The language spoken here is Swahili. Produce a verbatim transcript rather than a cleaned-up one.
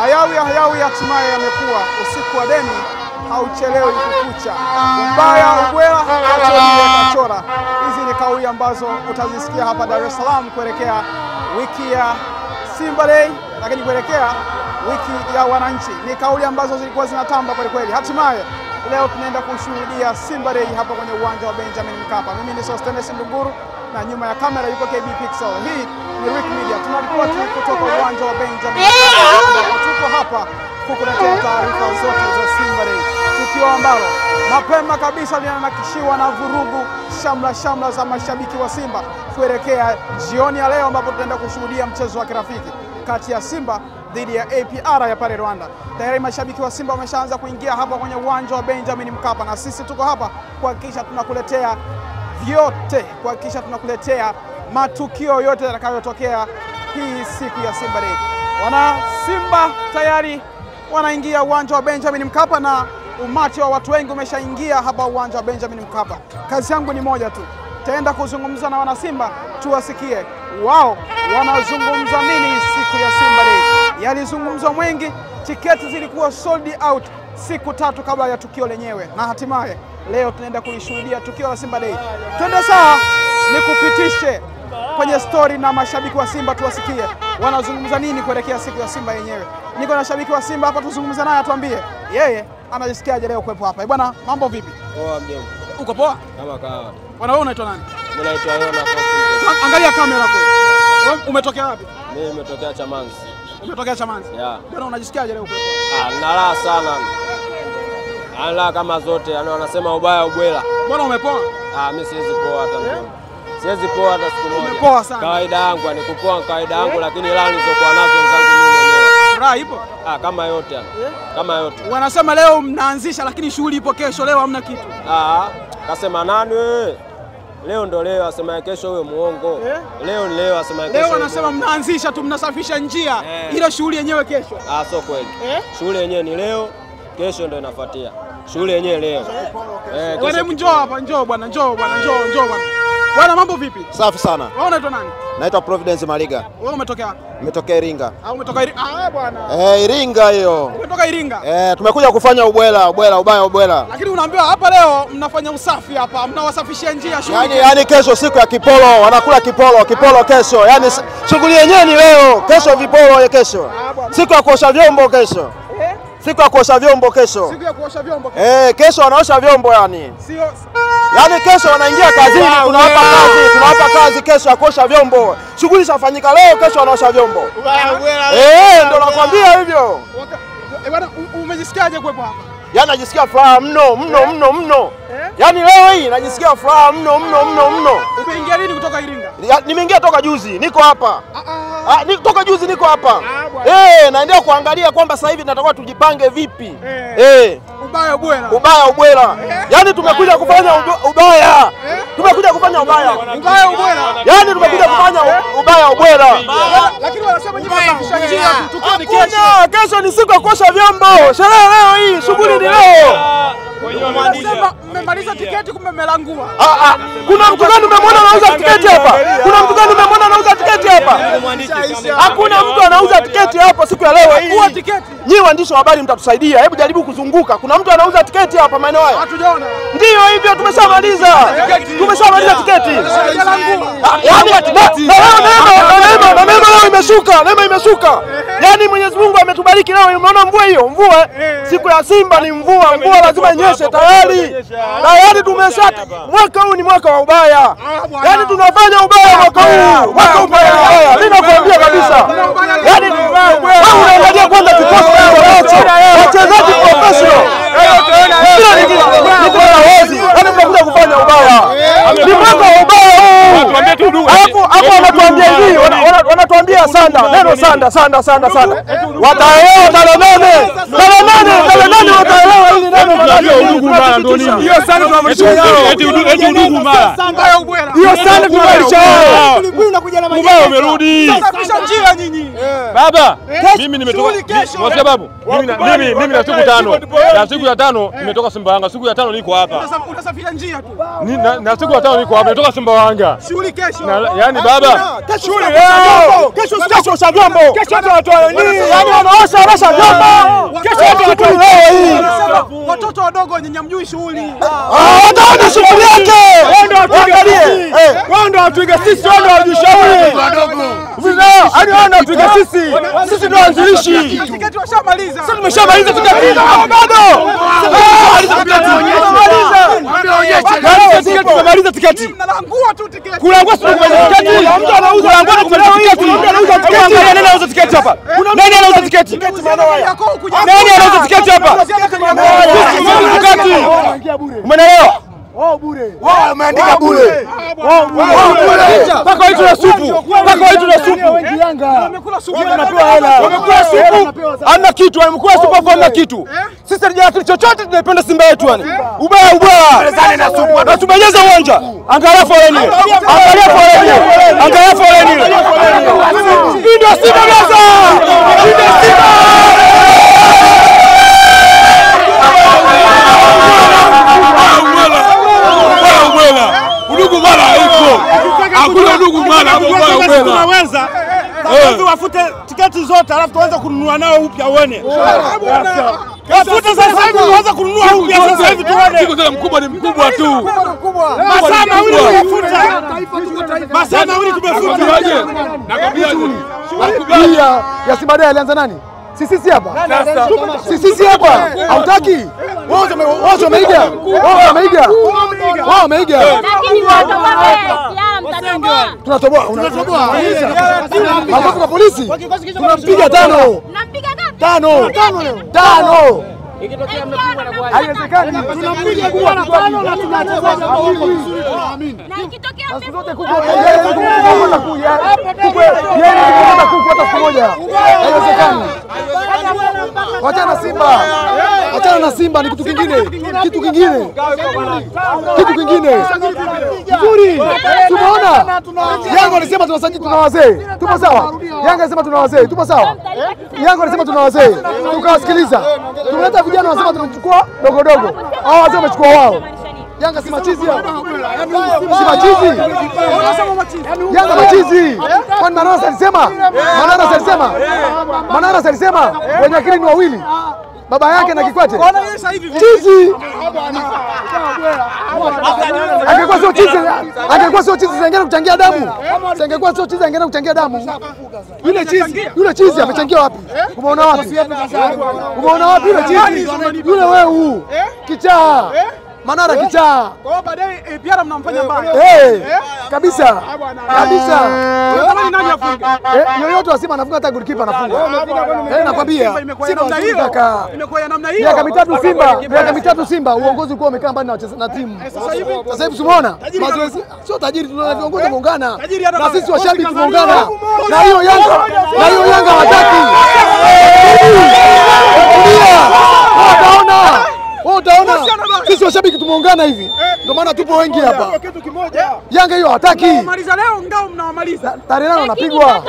Hayawi ya hayawi hatimaye yamekuwa, usiku wa deni hauchelewi kukucha. Mbaya ubwela hachoni kachora. Hizi ni kauli ambazo utazisikia hapa Dar es Salaam kuelekea wiki ya Simba Day, lakini kuelekea wiki ya wananchi. Ni kauli ambazo zilikuwa zinatamba kwa kweli. Hatimaye leo tunaenda kushuhudia Simba Day hapa kwenye uwanja wa Benjamin Mkapa. Mimi ni Sostenes Nduguru na nyuma ya kamera yuko KBPixel. Hii ni Rick Media. Tunaripoti kutoka uwanja wa Benjamin Mkapa. Tuko hapa kukuletea taarifa zote za Simba Day, tukio ambalo mapema kabisa linanakishiwa na vurugu, shamla shamla za mashabiki wa Simba kuelekea jioni ya leo ambapo tutaenda kushuhudia mchezo wa kirafiki kati ya Simba dhidi ya A P R ya pale Rwanda. Tayari mashabiki wa Simba wameshaanza kuingia hapa kwenye uwanja wa Benjamin Mkapa, na sisi tuko hapa kuhakikisha tunakuletea vyote, kuhakikisha tunakuletea matukio yote yatakayotokea hii siku ya Simba Day. Wana Simba tayari wanaingia uwanja wa Benjamin Mkapa na umati wa watu wengi umeshaingia hapa uwanja wa Benjamin Mkapa. Kazi yangu ni moja tu, taenda kuzungumza na wana Simba tuwasikie wao wanazungumza nini siku ya Simba Day. Yalizungumzwa mwengi, tiketi zilikuwa sold out siku tatu kabla ya tukio lenyewe, na hatimaye leo tunaenda kulishuhudia tukio la Simba Day. Twende sawa, nikupitishe kwenye story na mashabiki wa Simba tuwasikie wanazungumza nini kuelekea siku ya Simba yenyewe. Niko na shabiki wa Simba hapa, tuzungumze naye atuambie yeye anajisikiaje leo kuwepo hapa. Bwana, mambo vipi? Poa mjomba. Uko poa? Kama kawa. Bwana, wewe unaitwa nani? Mimi naitwa Yona. Angalia kamera hapo. Wewe umetokea wapi? Mimi nimetokea Chamansi. Umetokea Chamansi? Yeah. Bwana, unajisikiaje leo kuwepo? Ah, nina raha sana. Ala kama zote, yani wanasema ubaya ubwela. Bwana, umepoa? Ah, mimi siwezi poa hata mjomba. Siwezi poa hata siku moja. Umepoa sana. Kawaida yangu ni kupoa, kawaida yangu, lakini leo nilizokuwa nazo zangu raha ipo? Ah, kama yote. Yeah. Kama yote. Wanasema leo mnaanzisha lakini shughuli ipo kesho, leo hamna kitu. Ah, kasema nani wewe? Leo ndo leo, asema kesho wewe muongo. Yeah. Leo ni leo, asema kesho. Leo wanasema mnaanzisha tu, mnasafisha njia. Yeah. Ila shughuli yenyewe kesho. Ah, sio kweli. Yeah. Shughuli yenyewe ni leo, kesho ndo inafuatia. Shughuli yenyewe leo. Eh, bwana njoo hapa, njoo bwana, njoo bwana, njoo, njoo bwana. Bwana, mambo vipi? Safi sana. Wewe unaitwa nani? Naitwa Providence Maliga. Wewe umetokea wapi? Nimetokea Iringa. Ah, umetoka Iringa. Ah bwana. Eh, Iringa hiyo. Umetoka Iringa? Eh, tumekuja kufanya ubwela, ubwela, ubaya ubwela. Lakini unaambiwa hapa leo mnafanya usafi hapa, mnawasafishia njia shughuli. Yaani yaani kesho siku ya kipolo, wanakula kipolo, kipolo kesho. Yaani shughuli yenyewe ni leo, kesho vipolo kesho. Siku ya kuosha vyombo kesho. Siku ya kuosha vyombo kesho. Siku ya kuosha vyombo kesho. Eh, kesho wanaosha vyombo yani. Sio. Yaani kesho wanaingia kazini, tunawapa kazi, tunawapa kazi kesho ya kuosha vyombo. Shughuli zafanyika leo, kesho wanaosha vyombo. Eh, ndio nakwambia hivyo. Eh bwana, umejisikiaje kuwepo hapa? Yaani najisikia furaha mno, mno, mno, mno. Yaani leo hii najisikia furaha mno, mno, mno, mno. Umeingia lini kutoka Iringa? Nimeingia toka juzi, niko hapa. Ah, toka juzi niko hapa. Eh, naendelea kuangalia kwamba sasa hivi tunatakiwa tujipange vipi. Eh. Ubaya ubwela. Ubaya ubwela. Yaani tumekuja kufanya ubaya. Tumekuja kufanya ubaya. Ubaya ubwela. Yaani tumekuja kufanya ubaya ubwela. Lakini wanasema nyinyi mnasafisha njia, tukio ni kesho. Kesho ni siku ya kuosha vyombo. Sherehe leo hii, shughuli ni leo. Wanasema mmemaliza tiketi kumbe mmelangua. Ah ah. Kuna mtu gani umemwona anauza tiketi hapa? Kuna mtu gani umemwona anauza tiketi hapa? Hakuna mtu anauza tiketi hapa siku ya leo hii. Kwa tiketi. Nyinyi waandishi wa habari mtatusaidia. Hebu jaribu kuzunguka. Kuna mtu anauza tiketi hapa maeneo haya? Hatujaona. Ndio hivyo, tumeshamaliza. Tumeshamaliza tiketi. Yaani tiketi. Neema, neema, neema imeshuka. Neema imeshuka. Yaani Mwenyezi Mungu ametubariki leo. Unaona mvua hiyo? Mvua. Siku ya Simba ni mvua. Mvua lazima inyeshe tayari. Tayari tumesha. Mwaka huu ni mwaka wa ubaya. Yaani tunafanya ubaya mwaka huu. Mwaka huu ubaya. Mimi nakwambia kabisa. Yaani wewe unaangalia kwanza kikosi cha wachezaji professional. Sio ni kwa wazi. Yaani mnakuja kufanya ubaya. Ni mwaka wa ubaya huu. Hapo hapo wanatuambia hivi, wanatuambia sanda, neno sanda, sanda, sanda, sanda. Wataelewa tarehe nane. Tarehe nane, tarehe nane wataelewa hili neno. Ndugu mbaya ndio nini? Hiyo sanda tunamrudishia. Eti eti ndugu mbaya. Hiyo sanda tunamrudishia. Wewe unakuja na maji. Mbaya umerudi. Sasa njia nyinyi. Baba, mimi nimetoka. Kwa sababu mimi mimi mimi na siku tano. Na siku ya tano nimetoka Simba Yanga. Siku ya tano niko hapa. Utasafiri njia tu. Na siku ya tano niko hapa. Nimetoka Simba Yanga. Shughuli kesho. Yaani baba, kesho leo. Kesho kesho cha vyombo, kesho watoto ni yani wanaosha rasha vyombo, kesho watoto ni leo. Watoto wadogo nyanyamjui shughuli, wataona shughuli yake. Wao ndio angalie, wao ndio atuige sisi, wao ndio wajishauri wadogo. Vizao ani wao ndio atuige sisi, sisi ndio anzilishi. Tiketi washamaliza, sasa tumeshamaliza tiketi bado kumaliza tiketi. Mnalangua tu tiketi. Kulangua sio kumaliza tiketi. Mtu anauza kulangua kumaliza tiketi. Mtu anauza tiketi. Nani anauza tiketi hapa? Nani anauza tiketi? Nani anauza tiketi hapa? Umeelewa? Wao bure. Wao umeandika bure. Wao bure. Paka hizo na supu. Paka hizo na supu. Wamekula supu wanapewa hela. Wamekula supu. Hamna kitu, wamekula supu hapo hamna kitu. Sisi tunajua kitu chochote, tunapenda Simba yetu yani. Ubaya ubaya. Sana na supu. Na tumejeza uwanja. Angalia foleni. Angalia foleni. Angalia foleni. Hii ndio Simba gaza. Hii ndio Simba. Ndugu mara huko. Hakuna ndugu mara hapo kwa wewe. Tunaweza wafute tiketi zote alafu tuanze kununua nao upya uone. Wafute sasa hivi tuanze kununua upya sasa hivi tuone. Siko tena mkubwa ni mkubwa tu. Masaa mawili tumefuta. Masaa mawili tumefuta. Nakwambia nakubia. Ya Simba Day alianza nani? Sisi sisi hapa. Sisi hapa. Hautaki? Wote wote wameiga. Wote wameiga. Wao wameiga. Lakini watoboa Islam mtatoboa. Tunatoboa. Tunatoboa. Hapo kuna polisi. Tunampiga tano. Tunampiga tano. Tano. Tano. Ikitokea mnakuwa na kwa. Haiwezekani. Tunampiga kwa tano na tunacheza na wao vizuri tunaamini. Na ikitokea mmefuta kuko. Kuko. Yeye ni kuko hata mmoja. Haiwezekani. Wacha na Simba. Achana na Simba ni kitu kingine. Kitu kingine. Kitu kingine. Nzuri. Tumeona. Yanga anasema tunasajili tuna wazee. Tupo sawa. Yanga anasema tuna wazee. Tupo sawa. Yanga anasema tuna wazee. Tukawasikiliza. Tunaleta vijana wanasema tunachukua dogo dogo. Hao wazee wamechukua wao. Yanga si machizi hapa. Si machizi. Yanga machizi. Kwani Manara alisema? Manara alisema? Manara alisema wenye akili ni wawili. Baba yake na Kikwete. Chizi. Angekuwa sio chizi, angekuwa sio chizi zingine kuchangia damu. Singekuwa sio chizi zingine kuchangia damu. Yule chizi, yule chizi amechangia wapi? Umeona wapi? Umeona wapi yule chizi? Yule wewe huu. Kichaa. Manara kichaa. Kwa baadaye A P R mnamfanya mbaya. Eh. Kabisa. Kabisa. Unadhani nani afunga? Eh, yoyote wasema anafunga hata goalkeeper anafunga. Eh, nakwambia. Simba namna hiyo. Imekuwa namna hiyo. Miaka mitatu Simba, miaka mitatu Simba uongozi ulikuwa umekaa mbali na timu. Sasa hivi tumeona mazoezi sio tajiri tunaongoza kuungana. Na sisi washabiki tunaungana. Na hiyo Yanga, na hiyo Yanga hataki. Wataona. Wewe utaona sisi washabiki tumeungana hivi. Ndio maana tupo wengi hapa. Yanga hiyo hataki. Maliza leo ngao mnawamaliza. Tarehe nane unapigwa.